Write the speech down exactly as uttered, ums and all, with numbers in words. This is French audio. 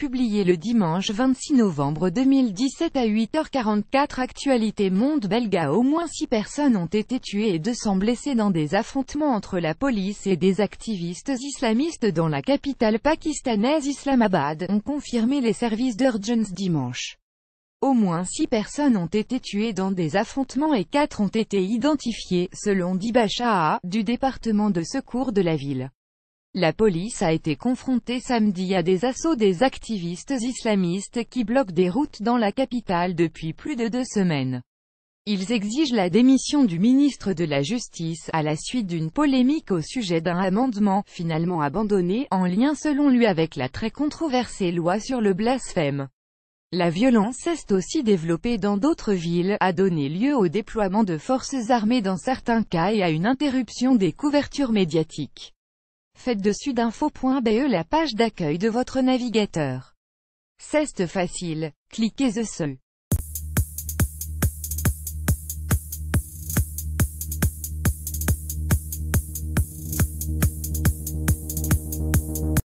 publié le dimanche vingt-six novembre deux mille dix-sept à huit heures quarante-quatre. Actualité Monde Belga. Au moins six personnes ont été tuées et deux cents blessées dans des affrontements entre la police et des activistes islamistes dans la capitale pakistanaise Islamabad, ont confirmé les services d'urgence dimanche. Au moins six personnes ont été tuées dans des affrontements et quatre ont été identifiées, selon Dibachaa, du département de secours de la ville. La police a été confrontée samedi à des assauts des activistes islamistes qui bloquent des routes dans la capitale depuis plus de deux semaines. Ils exigent la démission du ministre de la Justice, à la suite d'une polémique au sujet d'un amendement, finalement abandonné, en lien selon lui avec la très controversée loi sur le blasphème. La violence s'est aussi développée dans d'autres villes, a donné lieu au déploiement de forces armées dans certains cas et à une interruption des couvertures médiatiques. Faites de sudinfo point B E la page d'accueil de votre navigateur. C'est facile, cliquez dessus.